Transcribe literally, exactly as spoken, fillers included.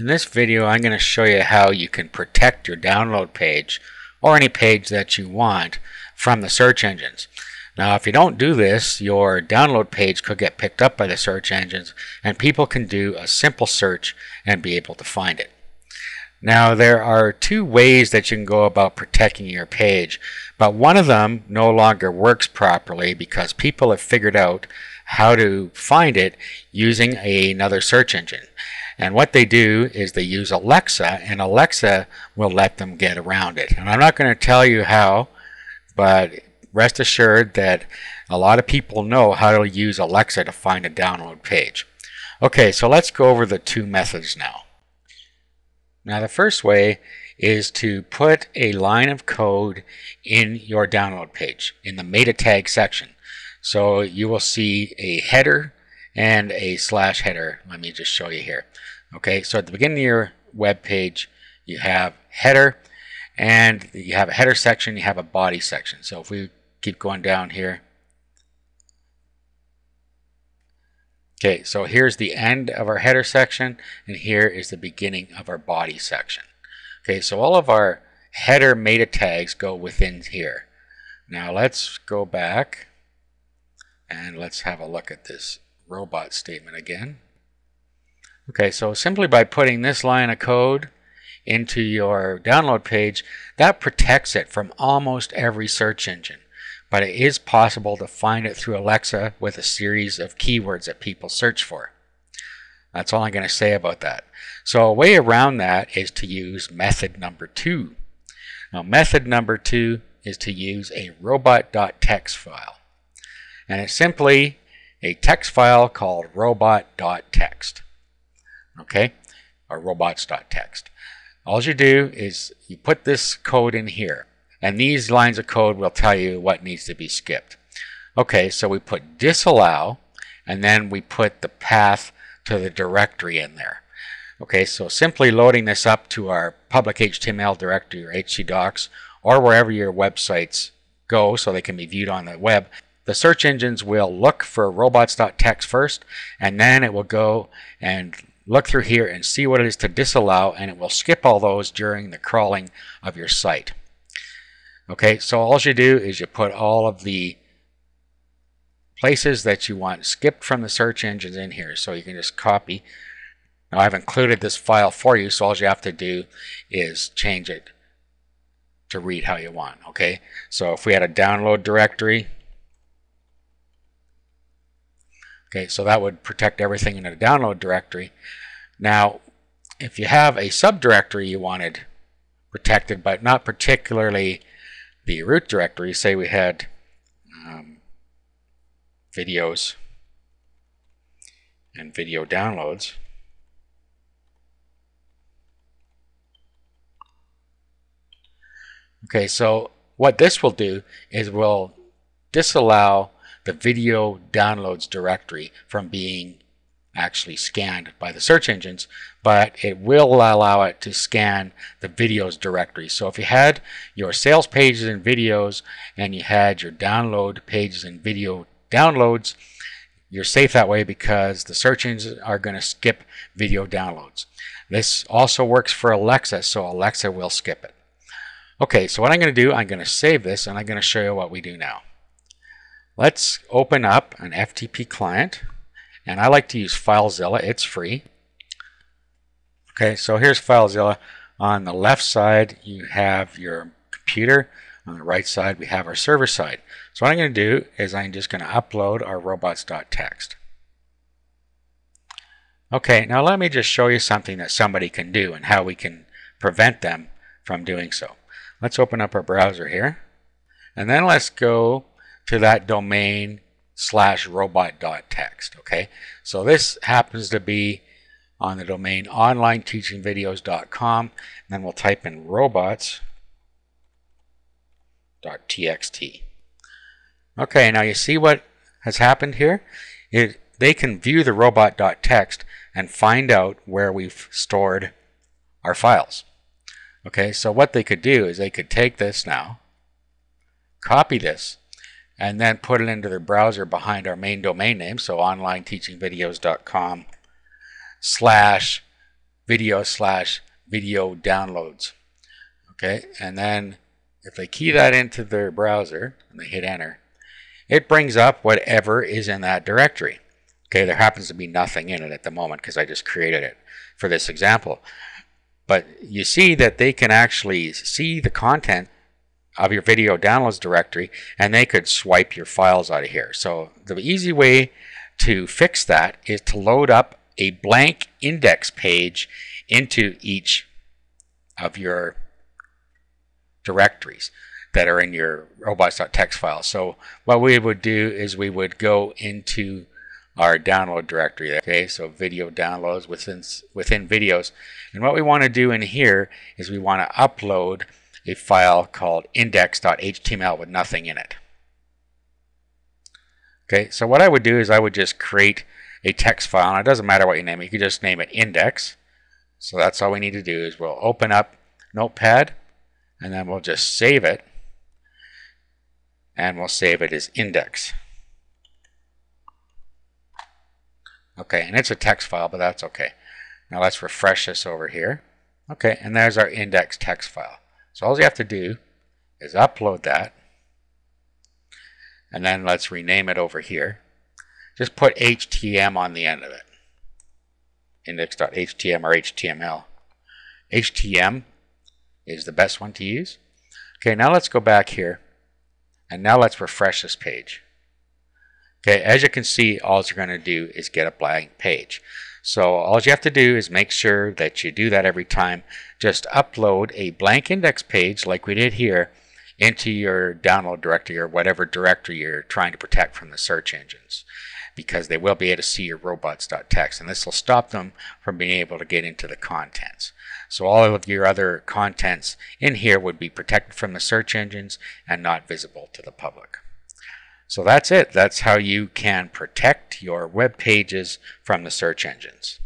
In this video, I'm going to show you how you can protect your download page or any page that you want from the search engines. Now, if you don't do this, your download page could get picked up by the search engines and people can do a simple search and be able to find it. Now, there are two ways that you can go about protecting your page, but one of them no longer works properly because people have figured out how to find it using another search engine. And what they do is they use Alexa, and Alexa will let them get around it. And I'm not going to tell you how, but rest assured that a lot of people know how to use Alexa to find a download page. Okay, so let's go over the two methods now. Now, the first way is to put a line of code in your download page in the meta tag section. So you will see a header and a slash header. Let me just show you here. Okay, so at the beginning of your web page, you have header, and you have a header section, you have a body section. So if we keep going down here, okay, so here's the end of our header section, and here is the beginning of our body section. Okay, so all of our header meta tags go within here. Now let's go back and let's have a look at this robot statement again. Okay, so simply by putting this line of code into your download page, that protects it from almost every search engine, but it is possible to find it through Alexa with a series of keywords that people search for. That's all I'm going to say about that. So a way around that is to use method number two. Now, method number two is to use a robot.txt file, and it's simply a text file called robot.txt, okay, or robots.txt. All you do is you put this code in here, and these lines of code will tell you what needs to be skipped. Okay, so we put disallow, and then we put the path to the directory in there. Okay, so simply loading this up to our public H T M L directory or H C docs or wherever your websites go so they can be viewed on the web, the search engines will look for robots.txt first, and then it will go and look through here and see what it is to disallow, and it will skip all those during the crawling of your site. Okay, so all you do is you put all of the places that you want skipped from the search engines in here, so you can just copy. Now, I've included this file for you, so all you have to do is change it to read how you want. Okay, so if we had a download directory, okay, so that would protect everything in a download directory. Now, if you have a subdirectory you wanted protected, but not particularly the root directory, say we had um, videos and video downloads. Okay, so what this will do is we'll disallow the video downloads directory from being actually scanned by the search engines, but it will allow it to scan the videos directory. So if you had your sales pages and videos and you had your download pages and video downloads, you're safe that way because the search engines are going to skip video downloads. This also works for Alexa, so Alexa will skip it. Okay, so what I'm going to do, I'm going to save this and I'm going to show you what we do now. Let's open up an F T P client, and I like to use FileZilla. It's free. Okay, so here's FileZilla. On the left side you have your computer, on the right side we have our server side. So what I'm going to do is I'm just going to upload our robots.txt. Okay, now let me just show you something that somebody can do and how we can prevent them from doing so. Let's open up our browser here, and then let's go to that domain slash robot.txt. Okay, so this happens to be on the domain online teaching videos dot com, and then we'll type in robots.txt. Okay, now you see what has happened here. It, they can view the robot.txt and find out where we've stored our files. Okay, so what they could do is they could take this now, copy this, and then put it into their browser behind our main domain name, so online teaching videos dot com slash video slash video downloads. Okay, and then if they key that into their browser and they hit enter, it brings up whatever is in that directory. Okay, there happens to be nothing in it at the moment because I just created it for this example. But you see that they can actually see the content of your video downloads directory, and they could swipe your files out of here. So the easy way to fix that is to load up a blank index page into each of your directories that are in your robots.txt file. So what we would do is we would go into our download directory. Okay, so video downloads within within videos, and what we want to do in here is we want to upload a file called index.html with nothing in it. Okay, so what I would do is I would just create a text file, and it doesn't matter what you name it, you can just name it index. So that's all we need to do is we'll open up Notepad, and then we'll just save it, and we'll save it as index. Okay, and it's a text file, but that's okay. Now let's refresh this over here. Okay, and there's our index text file. So all you have to do is upload that, and then let's rename it over here. Just put H T M on the end of it, index.htm or H T M L. H T M is the best one to use. Okay, now let's go back here, and now let's refresh this page. Okay, as you can see, all you're going to do is get a blank page. So all you have to do is make sure that you do that every time. Just upload a blank index page like we did here into your download directory or whatever directory you're trying to protect from the search engines, because they will be able to see your robots.txt, and this will stop them from being able to get into the contents. So all of your other contents in here would be protected from the search engines and not visible to the public. So that's it. That's how you can protect your web pages from the search engines.